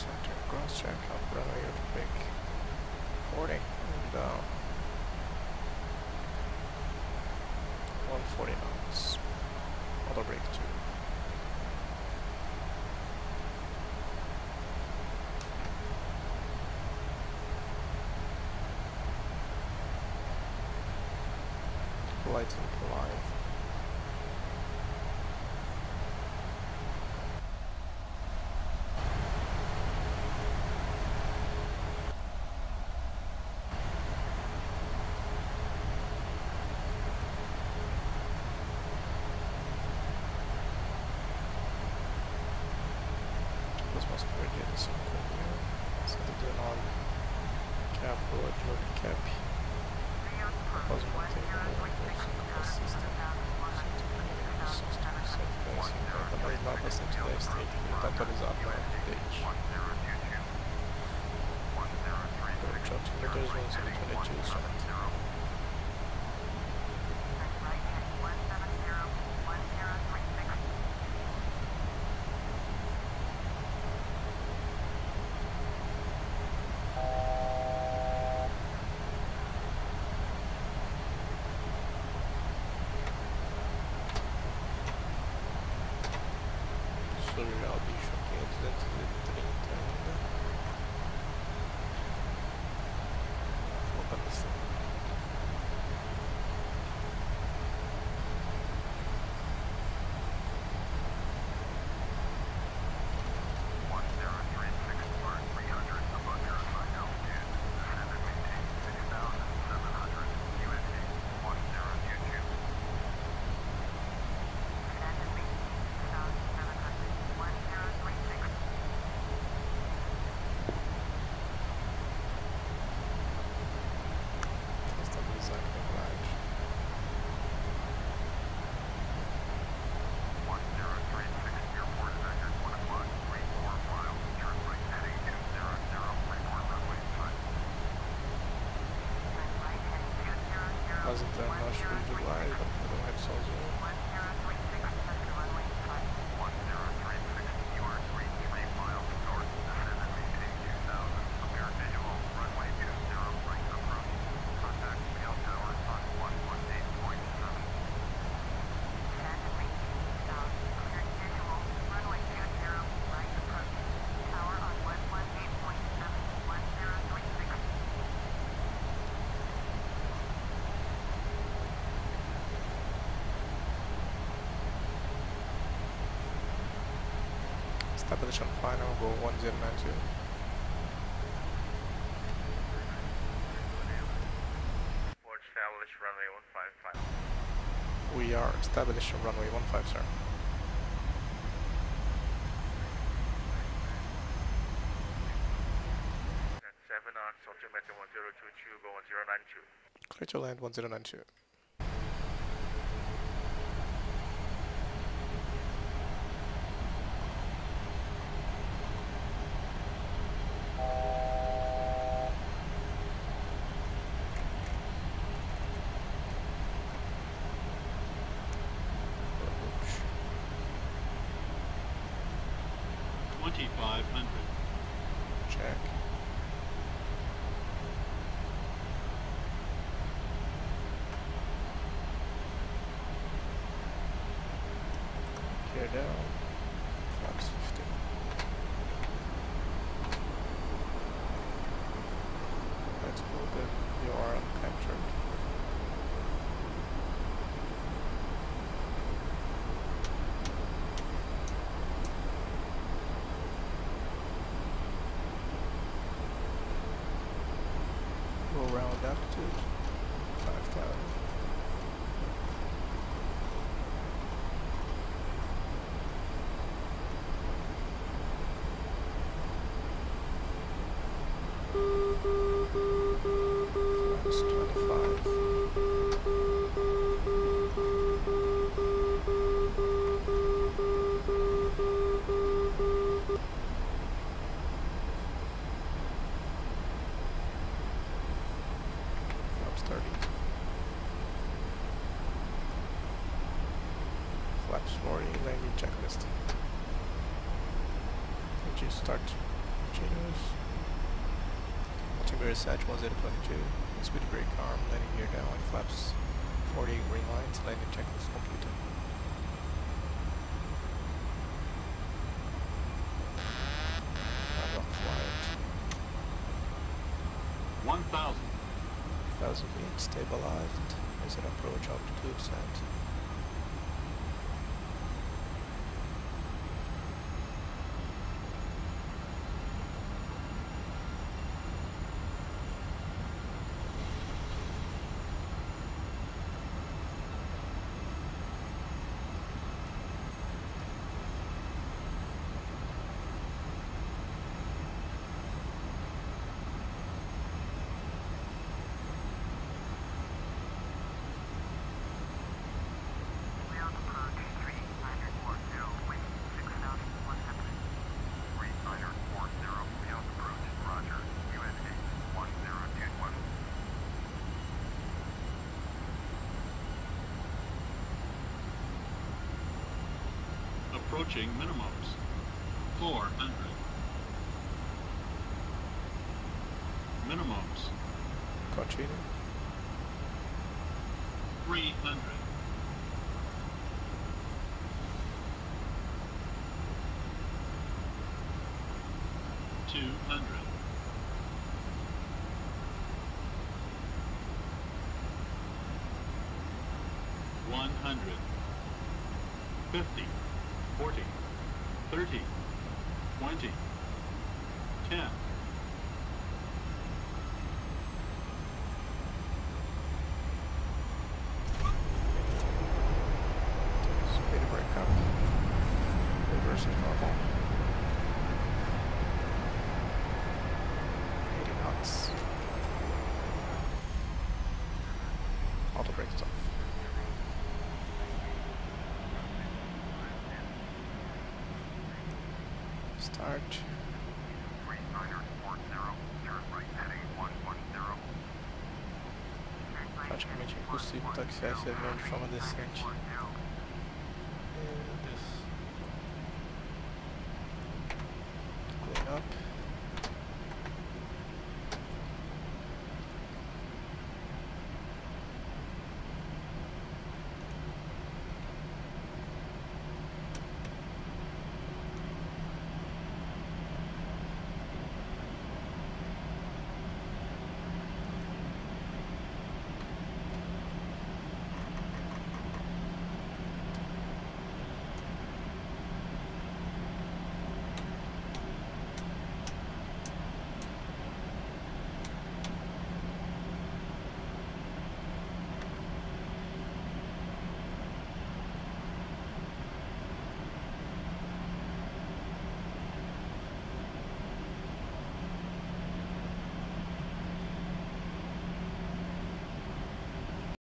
center, cross check, up runway to pick 40 and down 140 knots, auto brake 2. Lights and line. This must be radiated some here. It's going to do an on cap, road, cap. Wasn't that much for July, but the lights also. Position final, go 1092. We are established on runway 15, sir. That's 7 on altimeter 1022, go 1092. Clear to land 1092. Down, Fox 15. That's a little bit, you are uncaptured. We'll round up to 5,000. Flaps 40, landing checklist. Did you start? Genos. Altimeter Sat 1022. Speed brake arm, landing gear down, flaps 48 green lights, landing checklist completed. Landing flight. 1,000 feet, stabilized. As an approach altitude set. Approaching minimums, 400. Minimums. Continue. 300. Start. 3940, turn right heading 110. Praticamente impossível taxiar esse avião de forma decente. Meu Deus. Clean up.